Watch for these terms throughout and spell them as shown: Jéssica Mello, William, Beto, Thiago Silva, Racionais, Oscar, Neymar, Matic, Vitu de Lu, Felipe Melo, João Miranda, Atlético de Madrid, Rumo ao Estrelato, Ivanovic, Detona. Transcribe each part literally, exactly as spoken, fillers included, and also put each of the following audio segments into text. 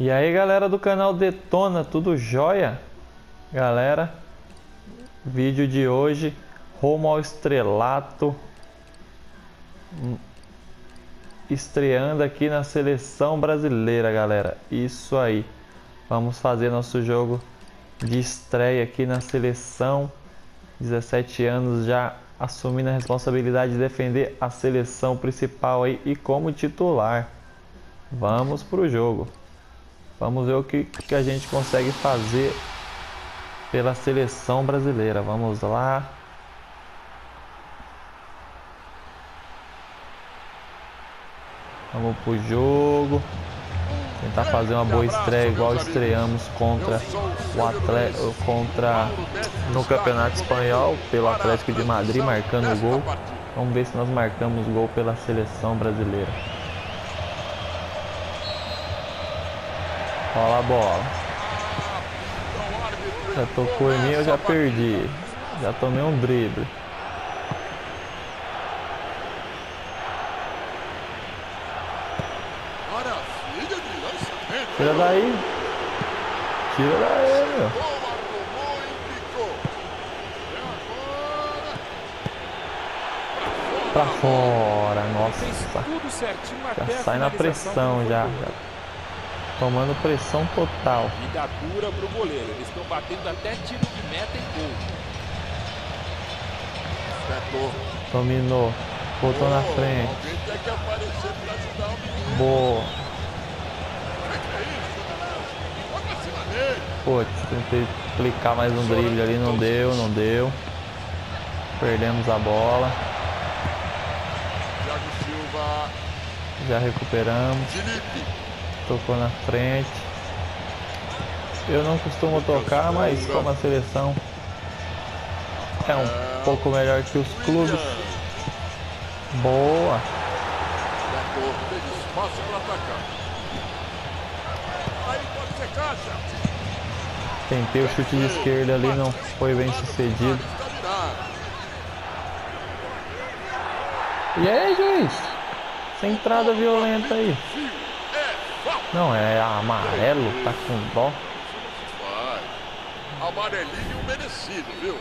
E aí, galera do canal Detona, tudo jóia? Galera, vídeo de hoje, Rumo ao Estrelato, estreando aqui na seleção brasileira, galera. Isso aí, vamos fazer nosso jogo de estreia aqui na seleção. Dezessete anos já assumindo a responsabilidade de defender a seleção principal aí e como titular. Vamos pro jogo. Vamos ver o que, que a gente consegue fazer pela seleção brasileira. Vamos lá. Vamos pro jogo. Tentar fazer uma boa estreia igual estreamos contra o Atlético, contra no Campeonato Espanhol pelo Atlético de Madrid, marcando o gol. Vamos ver se nós marcamos gol pela seleção brasileira. Olha a bola. Já tocou em mim, eu já perdi. Já tomei um drible. Tira daí. Tira daí, meu. Pra fora, nossa. Já sai na pressão já. já. Tomando pressão total. Vida dura pro goleiro. Eles estão batendo até tiro de meta e gol. Dominou. Botou oh, na frente. Tem que aparecer pra ajudar o boa. Putz, tentei aplicar mais um drible ali. Não deu, não deu. Perdemos a bola. Thiago Silva. Já recuperamos. Tocou na frente. Eu não costumo tocar, mas como a seleção é um pouco melhor que os clubes. Boa. Tentei o chute de esquerda ali, não foi bem sucedido. E aí, juiz? Essa entrada violenta aí. Não, é amarelo, tá com dó. Vai. Amarelinho merecido, viu?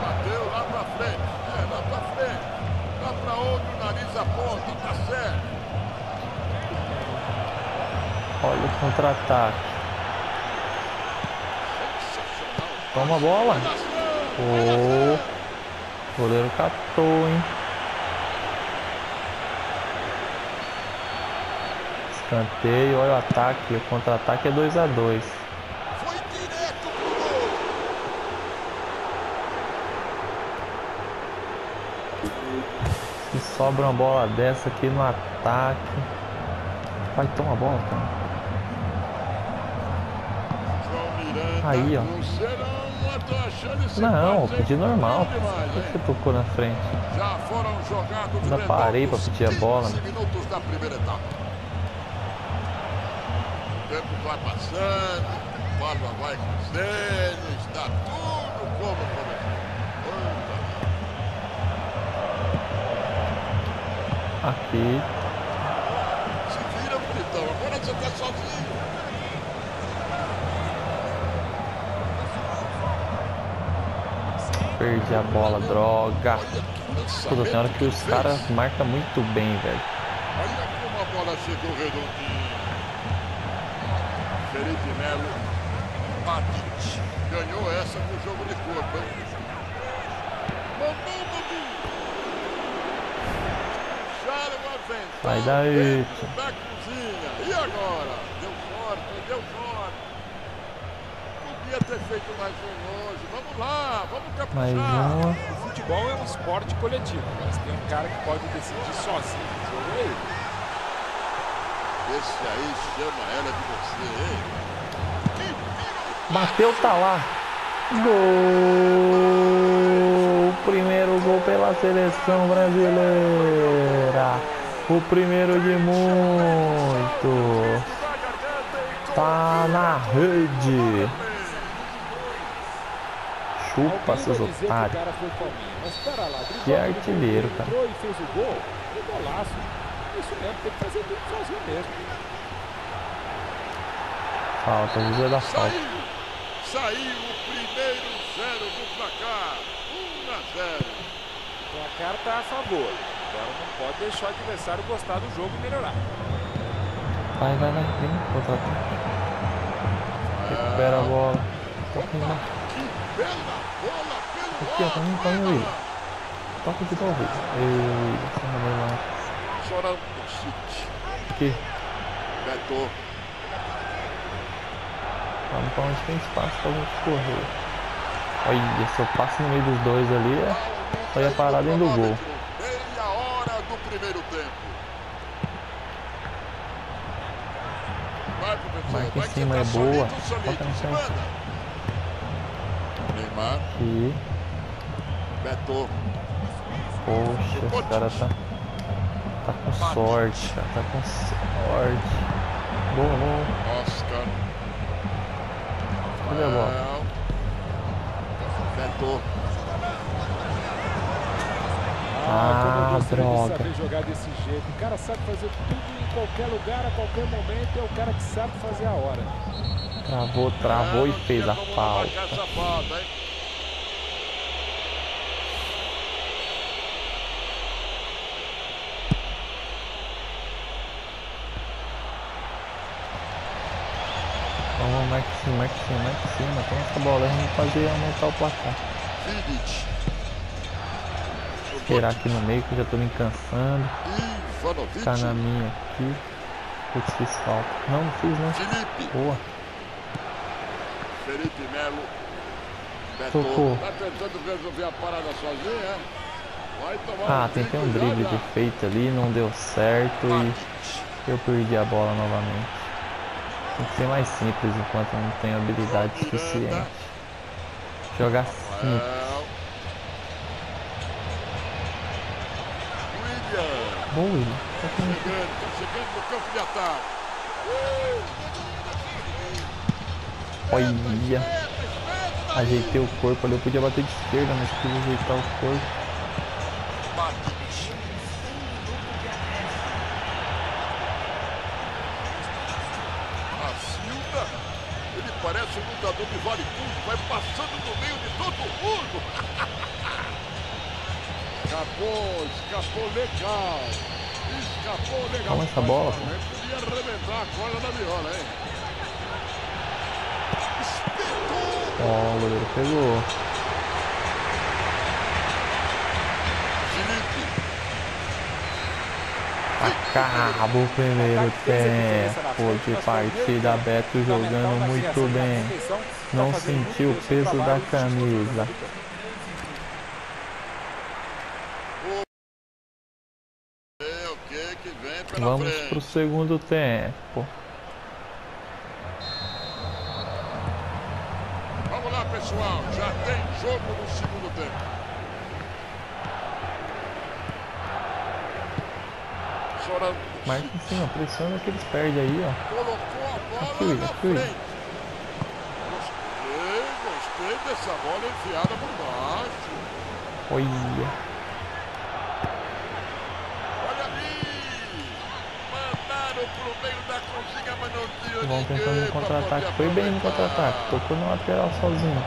Bateu lá pra frente. É, lá pra frente. Lá pra outro, nariz a ponta, tá certo. Olha o contra-ataque. Toma a bola. Oh, o goleiro catou, hein? Canteio, olha o ataque, o contra-ataque é dois a dois. Foi direto pro gol. Se sobra uma bola dessa aqui no ataque. Vai, toma a bola, cara. Aí, ó. Não, pedi normal. Por que você tocou na frente? Já parei pra pedir a bola. O tempo vai passando, o Palma vai cruzando, está tudo como começou. Aqui. Se vira, bonitão, agora você está sozinho. Perdi a bola, droga. Puta senhora, que os caras marcam muito bem, velho. Olha como a bola chegou redondinha. Felipe Melo, Matic, ganhou essa no jogo de corpo, hein? Vai daí! Da cozinha. E agora? Deu forte, deu forte. Podia ter feito mais um hoje. Vamos lá, vamos caprichar. O futebol é um esporte coletivo, mas tem um cara que pode decidir sozinho. Jogo é ele. Esse aí chama ela de você, hein? Bateu, tá lá. Gol! Primeiro gol pela seleção brasileira. O primeiro de muito. Tá na rede. Chupa, seus otários. Que artilheiro, cara. Falta, o juiz da falta. Saiu o primeiro zero do placar. um a zero. O placar tá a favor. Agora não pode deixar o adversário gostar do jogo e melhorar. Vai, vai, vai. Vem, contra-ataque. Recupera a bola. Toca em lá. Aqui, ó. Tá indo, tá indo, William. Toca aqui, talvez. Ei, essa maneira lá. Chorando. Aqui. Beto. Lá no pau onde tem espaço pra gente correr. Olha, se eu passo no meio dos dois ali, é... só ia parar dentro do gol. Meia hora do primeiro tempo. Marca em cima é boa. Toca no chão. Neymar. Aqui. Beto. Poxa, esse cara tá... tá com sorte, cara. Tá com sorte. Boa, boa. Oscar. Olha a bola. Beto. Ah, ah droga. Saber jogar desse jeito. O cara sabe fazer tudo em qualquer lugar, a qualquer momento. É o cara que sabe fazer a hora. Travou, travou ah, e fez a falta. Vamos, marca em cima, marca em cima, marca em cima. Toma essa bola, a gente vai fazer aumentar o placar. Esperar aqui no meio que eu já tô me cansando. Ficar na minha aqui. Putz, fiz falta. Não, não fiz não. Felipe. Boa. Felipe Melo. Tocou. Tá tentando resolver a parada sozinho, é? Vai tomar. Ah, tentei um drible de feito ali, não deu certo e eu perdi a bola novamente. Tem que ser mais simples enquanto eu não tenho habilidade suficiente. Jogar simples. Bom, William. Tá chegando no campo de ataque. Olha. Ajeitei o corpo ali. Eu podia bater de esquerda, mas queria ajeitar o corpo. Parece um lutador que vale tudo, vai passando no meio de todo mundo. Escapou, escapou legal. Escapou legal. Calma essa bola. Ia arrebentar a corda da viola, hein? Espetou. Ó, o goleiro pegou. Acaba o primeiro tempo de partida. Beto jogando muito bem. Não sentiu o peso da camisa. Vamos pro segundo tempo. Vamos lá, pessoal. Já tem jogo no segundo tempo. Marca em cima, pressiona que eles perdem aí, ó. Aqui, William, aqui, William. Gostei, gostei dessa bola enfiada por baixo. Olha. Olha ali. Mandaram pro meio da cozinha, mas não tinha. Vão tentando no contra-ataque. Foi bem no contra-ataque. Tocou no lateral sozinho.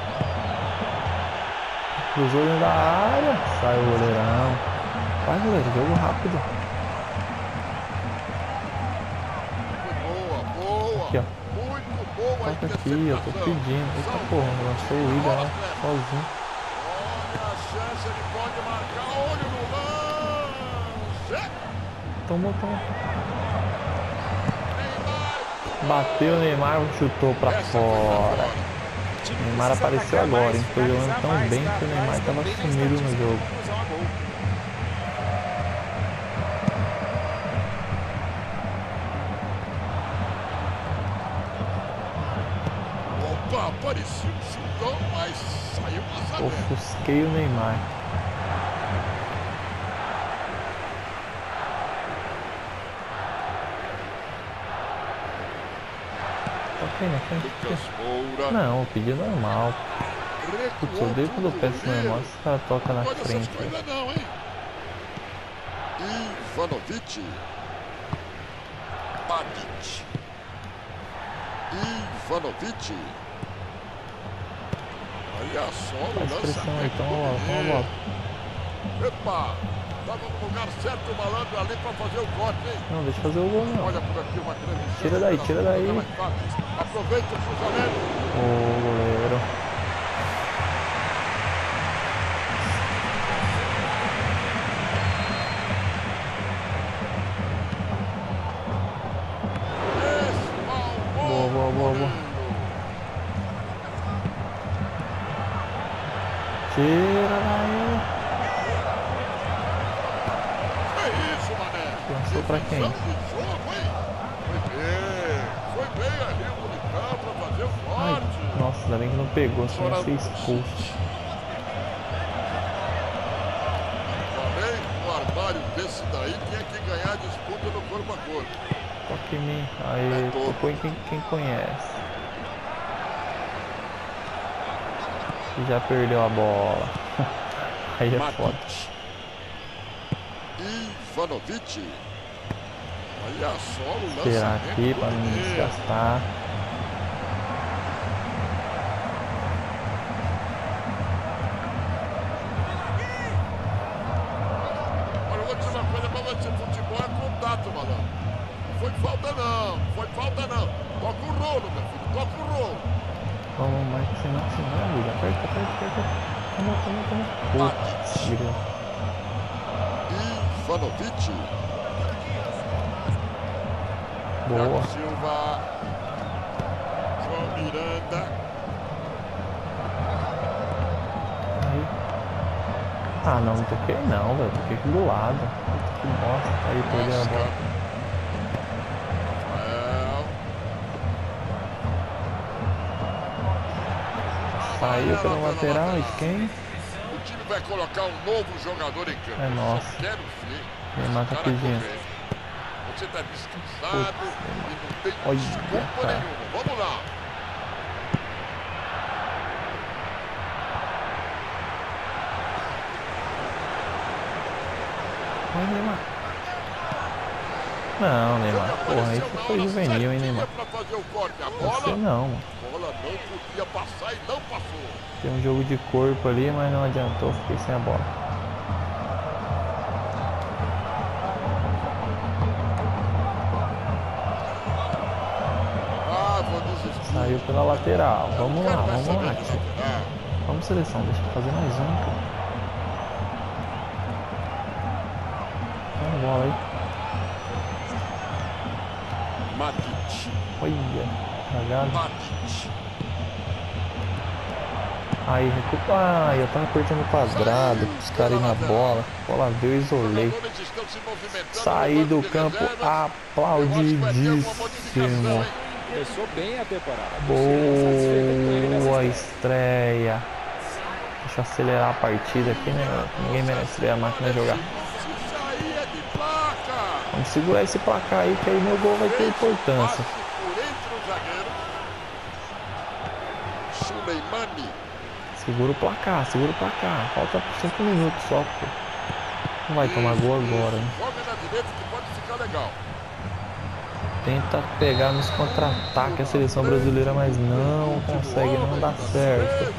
Cruzou dentro da área. Sai o goleirão. Vai, goleiro, jogo rápido. Toca aqui, eu tô pedindo. Eita porra, lançou o William lá sozinho. Olha a chance, ele pode marcar. Olha o lance. Tomou, tomou. Bateu o Neymar, chutou pra fora. O Neymar apareceu agora, hein? Foi jogando tão bem que o Neymar tava sumido no jogo. Parecia um chutão, mas saiu uma zaga. Ofusquei o Neymar. Toquei na frente. Não, eu pedi normal. Putz, eu odeio quando eu peço na mão, esse cara toca na frente. Ivanovic. Matic. Ivanovic. Olha só, o lançamento. Então, vamos lá. Epa! Tava no lugar certo o malandro ali pra fazer o corte, hein? Não, deixa eu fazer o gol, não. Olha por aqui uma transição. Tira daí, tira daí. Aproveita o cruzamento. Ô, goleiro. Boa, boa, boa, boa. Tira daí. Lançou pra quem? Foi bem ali o William pra fazer o forte. Nossa, ainda bem que não pegou, senão ia ser expulso. Também o armário desse daí tinha que ganhar disputa no corpo a corpo. Toque em mim, aí tocou em quem conhece. E já perdeu a bola. Aí é forte. Ivanovic. Olha só o lançamento. Tirar aqui para não desgastar. Olha, eu vou dizer uma coisa para você. Futebol é contato, malandro. Não foi falta não, não foi falta não. Toca o rolo, meu filho, toca o rolo. Vamos, mas você não se dá, aperta, aperta, aperta. Toma, toma, toma. Putz, tira. Ivanovic. Boa. Thiago Silva. João Miranda. Aí. Ah, não, não toquei não, velho. Toquei aqui do lado. Que bosta. Aí, perdeu a bola. Saiu pela lateral e quem? Vai colocar um novo jogador em campo. É nosso. Neymar tá pedindo. Você tá descansado e não tem desculpa nenhuma. Vamos lá. Vai, Neymar. Não, Neymar. Porra, isso foi juvenil, hein, Neymar. Você não, mano. Não podia passar e não passou. Tem um jogo de corpo ali, mas não adiantou, fiquei sem a bola. Ah, saiu pela lateral. Vamos lá, vamos lá, tio. Vamos seleção, deixa eu fazer mais um, cara. Olha a bola aí. Matic. Olha. Aí, recupera. Ah, eu tava apertando quadrado, os caras aí na bola. A bola veio e isolei. Saí do campo aplaudidíssimo. Boa estreia. Deixa eu acelerar a partida aqui, né? Ninguém merece ver a máquina jogar. Vamos segurar esse placar aí, que aí meu gol vai ter importância. Segura o placar, segura o placar. Falta cinco minutos só, pô. Não vai tomar gol agora, né? Tenta pegar nos contra-ataques a seleção brasileira, mas não consegue, não dá certo.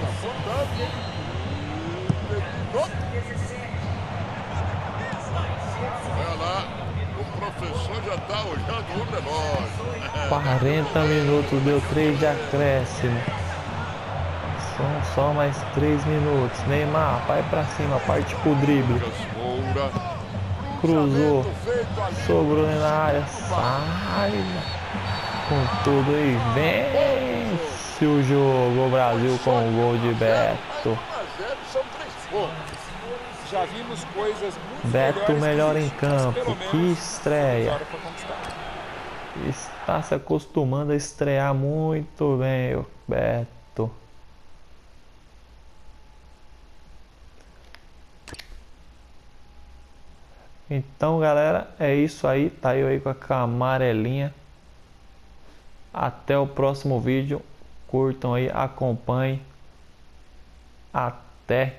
quarenta minutos, deu três de acréscimo. São só mais três minutos. Neymar, vai pra cima, parte pro drible. Cruzou. Sobrou na área. Sai. Com tudo aí. Vence o jogo. O Brasil com o gol de Beto. Beto melhor em campo. Que estreia. Está se acostumando a estrear muito bem o Beto. Então, galera, é isso aí. Tá eu aí com a amarelinha. Até o próximo vídeo. Curtam aí, acompanhem. Até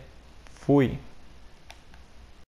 fui!